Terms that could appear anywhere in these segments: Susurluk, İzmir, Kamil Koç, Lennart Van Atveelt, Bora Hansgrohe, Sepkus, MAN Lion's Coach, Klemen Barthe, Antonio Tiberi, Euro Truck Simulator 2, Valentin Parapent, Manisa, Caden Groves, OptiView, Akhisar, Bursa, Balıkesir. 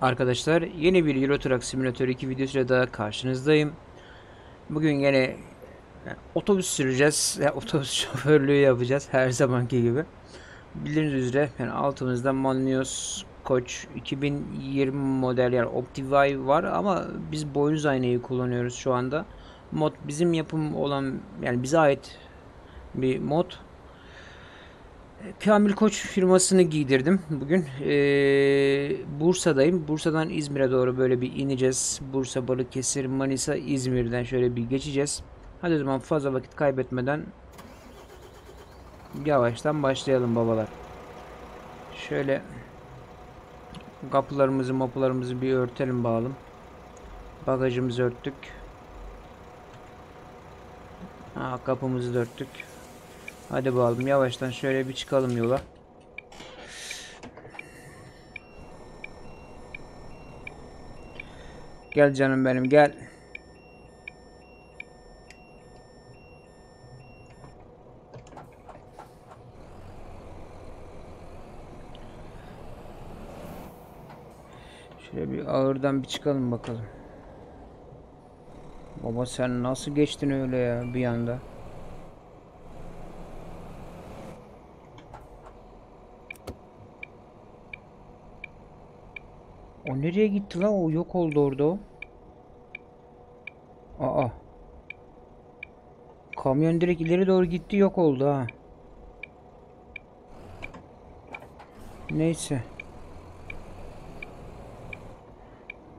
Arkadaşlar yeni bir Euro Truck Simulator 2 videosuyla daha karşınızdayım. Bugün yine otobüs süreceğiz, otobüs şoförlüğü yapacağız her zamanki gibi. Bildiğiniz üzere yani altımızda MAN Lion's Coach 2020 model yani OptiView var ama biz boynuz aynayı kullanıyoruz şu anda. Mod bizim yapım olan yani bize ait bir mod. Kamil Koç firmasını giydirdim bugün. Bursa'dayım. Bursa'dan İzmir'e doğru böyle bir ineceğiz. Bursa, Balıkesir, Manisa, İzmir'den şöyle bir geçeceğiz. Hadi o zaman fazla vakit kaybetmeden yavaştan başlayalım babalar. Şöyle kapılarımızı, mapılarımızı bir örtelim bakalım. Bagajımızı örttük. Ha, kapımızı da örttük. Hadi bakalım yavaştan şöyle bir çıkalım yola. Gel canım benim gel. Şöyle bir ağırdan bir çıkalım bakalım. Baba sen nasıl geçtin öyle ya bir anda? O nereye gitti lan? O yok oldu orada o. Aa. Kamyon direkt ileri doğru gitti, yok oldu ha. Neyse.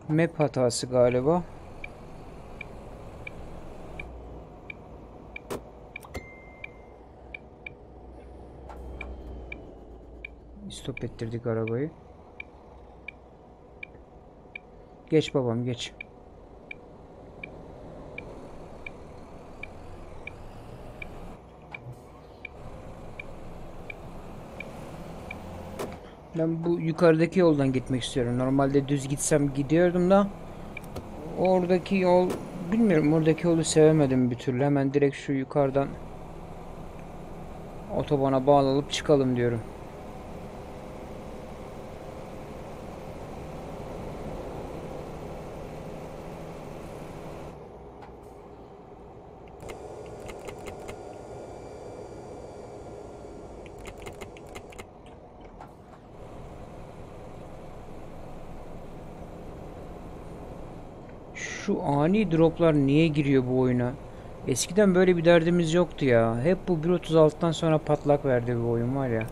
Map hatası galiba. Stop ettirdik arabayı. Geç babam geç. Ben bu yukarıdaki yoldan gitmek istiyorum. Normalde düz gitsem gidiyordum da oradaki yol, bilmiyorum, oradaki yolu sevemedim bir türlü. Hemen direkt şu yukarıdan otobana bağlanıp çıkalım diyorum. Şu ani droplar niye giriyor bu oyuna? Eskiden böyle bir derdimiz yoktu ya. Hep bu 1.36'dan sonra patlak verdi bu oyun var ya.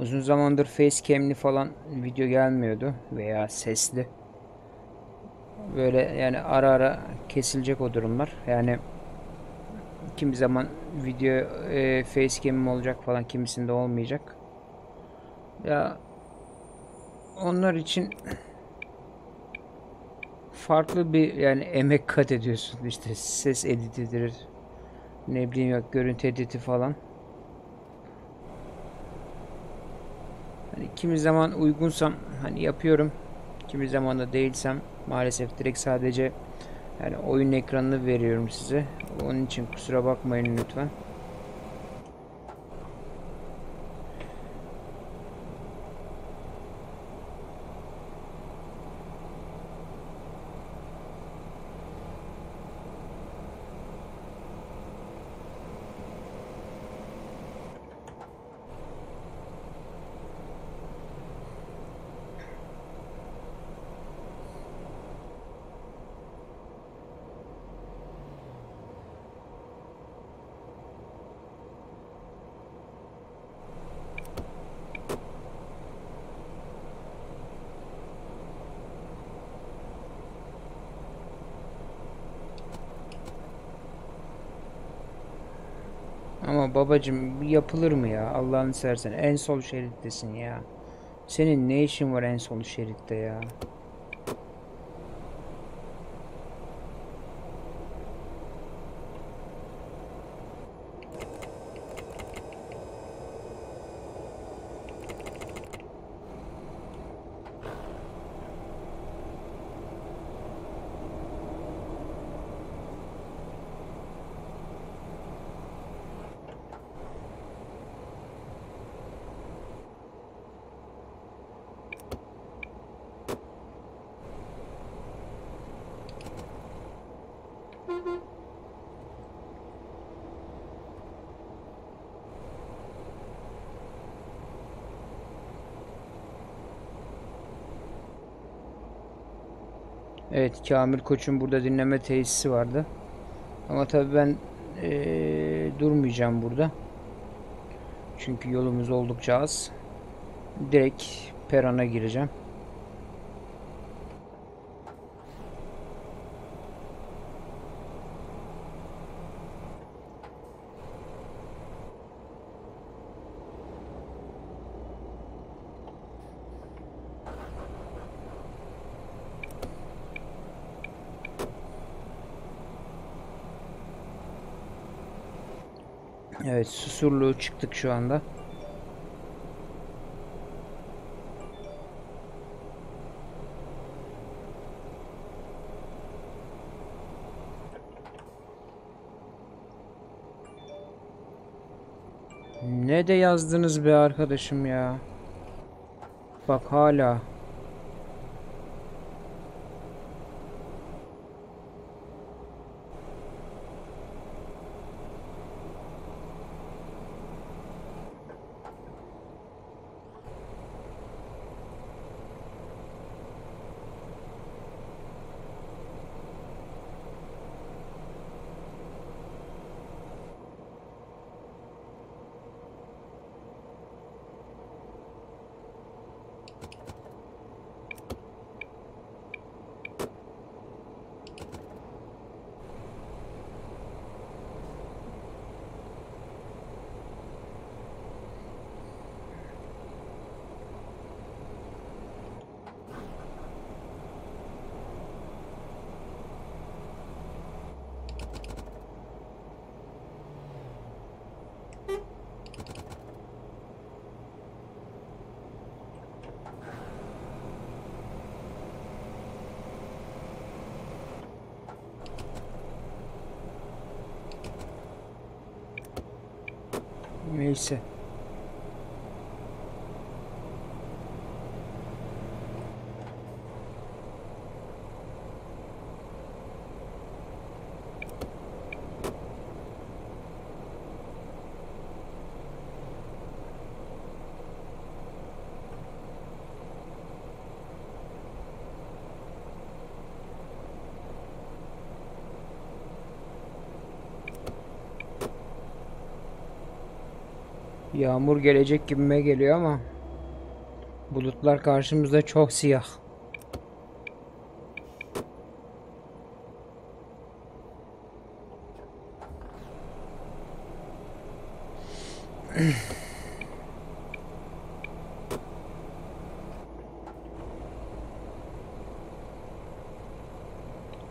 Uzun zamandır facecam'li falan video gelmiyordu veya sesli. Böyle yani ara ara kesilecek o durumlar. Yani kimi zaman video facecam'im olacak falan, kimisinde olmayacak. Ya onlar için farklı bir yani emek kat ediyorsun. İşte ses editidir. Ne bileyim yok görüntü editi falan. Hani kimi zaman uygunsam hani yapıyorum. Kimi zaman da değilsem maalesef direkt sadece yani oyun ekranını veriyorum size. Onun için kusura bakmayın lütfen. Ama babacım yapılır mı ya? Allah'ını seversen en sol şerittesin ya. Senin ne işin var en sol şeritte ya? Evet, Kamil Koç'un burada dinleme tesisi vardı. Ama tabii ben durmayacağım burada. Çünkü yolumuz oldukça az. Direkt perana gireceğim. Evet, Susurluğu çıktık şu anda. Ne de yazdınız be arkadaşım ya. Bak hala. Neyse. Yağmur gelecek gibime geliyor ama bulutlar karşımızda çok siyah.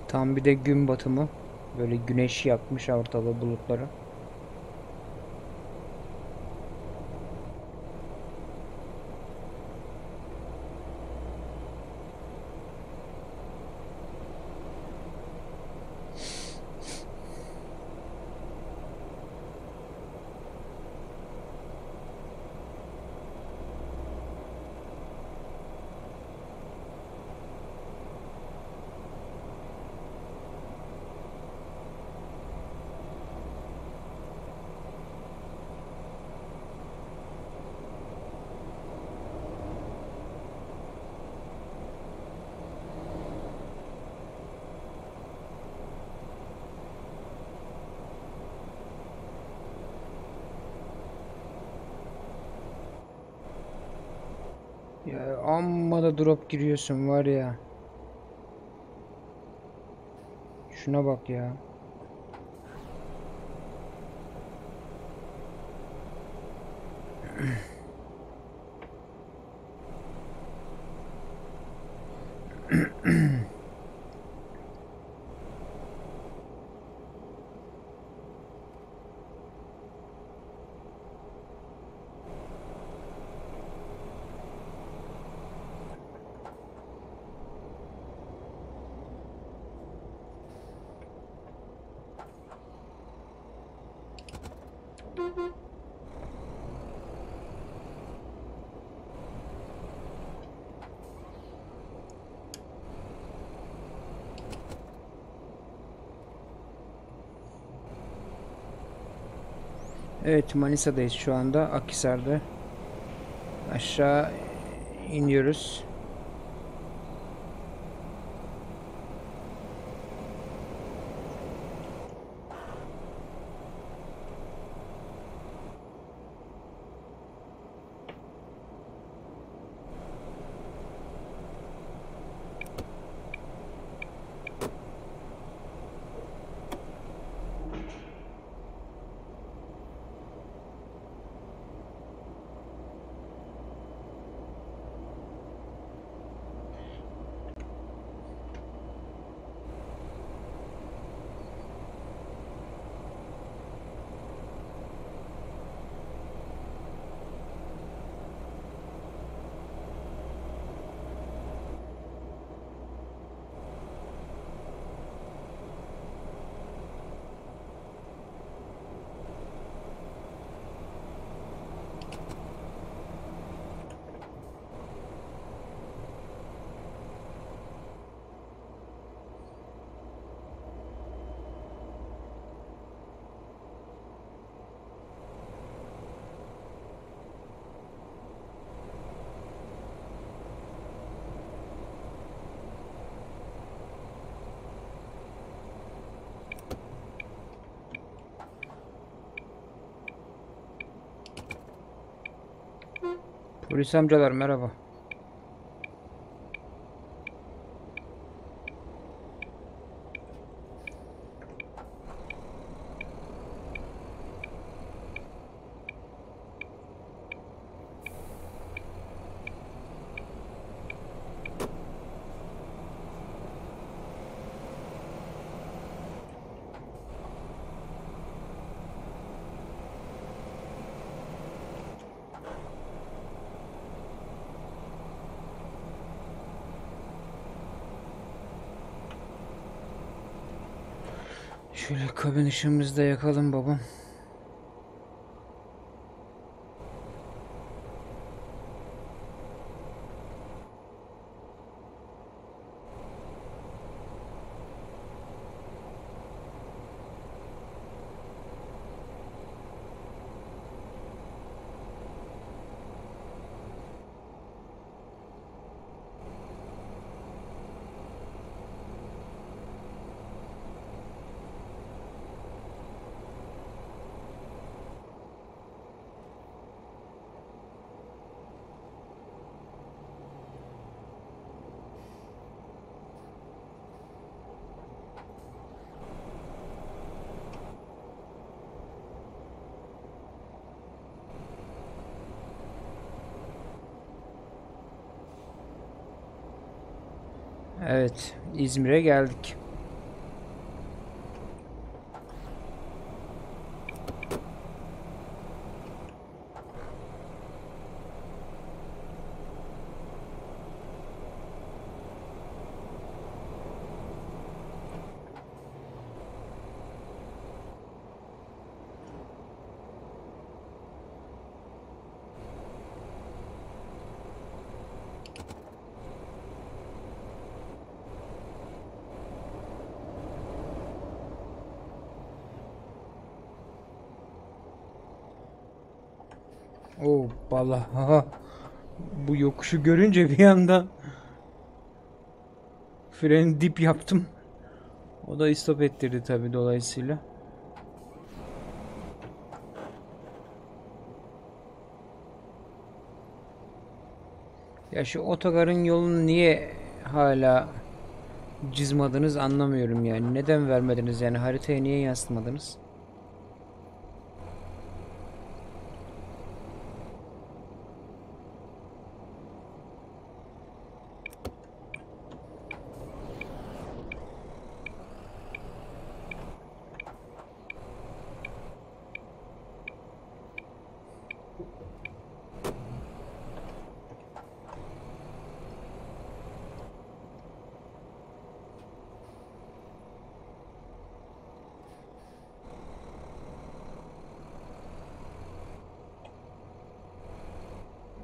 Tam bir de gün batımı. Böyle güneş yakmış ortalığı, bulutları. Ya amma da drop giriyorsun var ya. Şuna bak ya. Evet, Manisa'dayız şu anda. Akhisar'da. Aşağı iniyoruz. Polis amcalar merhaba. Şöyle kabin ışığımızı da yakalım babam. Evet, İzmir'e geldik. Oh vallahi, aha. Bu yokuşu görünce bir anda freni dip yaptım. O da istop ettirdi tabii dolayısıyla. Ya şu otogarın yolunu niye hala çizmediniz anlamıyorum yani. Neden vermediniz yani, haritaya niye yansıtmadınız?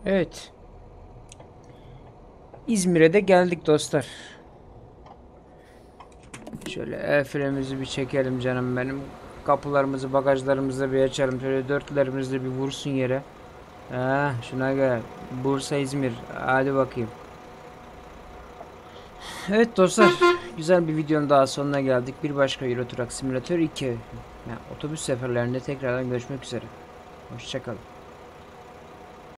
Evet. İzmir'e de geldik dostlar. Şöyle el frenimizi bir çekelim canım benim. Kapılarımızı, bagajlarımızı bir açalım. Şöyle dörtlerimizi bir vursun yere. Şuna gel. Bursa, İzmir. Hadi bakayım. Evet dostlar. Güzel bir videonun daha sonuna geldik. Bir başka Euro Truck Simulator 2. Yani otobüs seferlerinde tekrardan görüşmek üzere. Hoşçakalın.